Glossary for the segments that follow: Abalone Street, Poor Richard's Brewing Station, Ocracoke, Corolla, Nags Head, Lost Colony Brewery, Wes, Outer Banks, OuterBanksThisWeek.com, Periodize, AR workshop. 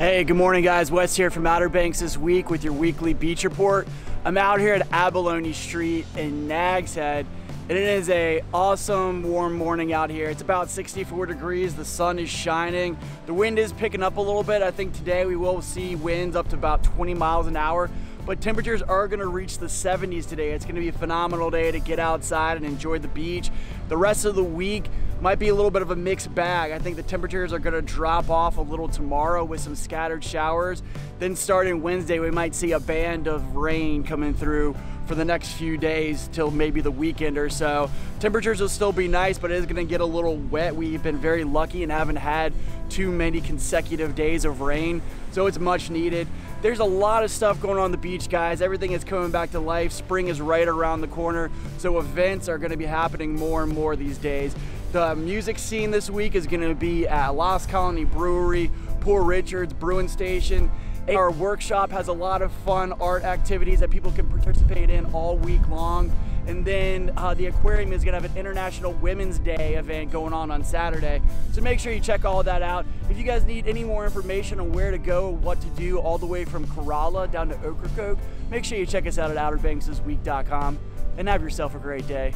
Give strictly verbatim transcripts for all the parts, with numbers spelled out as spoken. Hey, good morning guys. Wes here from Outer Banks This Week with your weekly beach report. I'm out here at Abalone Street in Nags Head, and it is a awesome warm morning out here. It's about sixty-four degrees, the sun is shining, the wind is picking up a little bit. I think today we will see winds up to about twenty miles an hour, but temperatures are gonna reach the seventies today. It's gonna be a phenomenal day to get outside and enjoy the beach. The rest of the week might be a little bit of a mixed bag. I think the temperatures are gonna drop off a little tomorrow with some scattered showers. Then starting Wednesday, we might see a band of rain coming through for the next few days till maybe the weekend or so. Temperatures will still be nice, but it is gonna get a little wet. We've been very lucky and haven't had too many consecutive days of rain, so it's much needed. There's a lot of stuff going on on the beach, guys. Everything is coming back to life. Spring is right around the corner, so events are gonna be happening more and more these days. The music scene this week is gonna be at Lost Colony Brewery, Poor Richard's Brewing Station. A R Workshop has a lot of fun art activities that people can participate in all week long. And then uh, the aquarium is gonna have an International Women's Day event going on on Saturday. So make sure you check all that out. If you guys need any more information on where to go, what to do, all the way from Corolla down to Ocracoke, make sure you check us out at Outer Banks This Week dot com and have yourself a great day.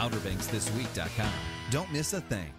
Outer Banks This Week dot com. Don't miss a thing.